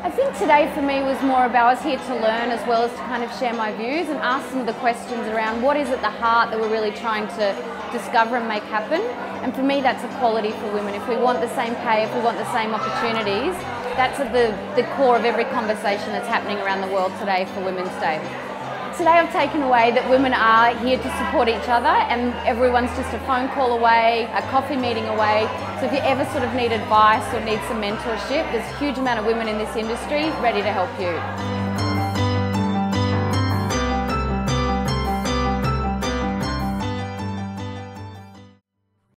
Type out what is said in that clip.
I think today for me was more about I was here to learn as well as to kind of share my views and ask some of the questions around what is at the heart that we're really trying to discover and make happen. And for me that's equality for women. If we want the same pay, if we want the same opportunities, that's at the core of every conversation that's happening around the world today for Women's Day. Today I've taken away that women are here to support each other, and everyone's just a phone call away, a coffee meeting away. So if you ever sort of need advice or need some mentorship, there's a huge amount of women in this industry ready to help you.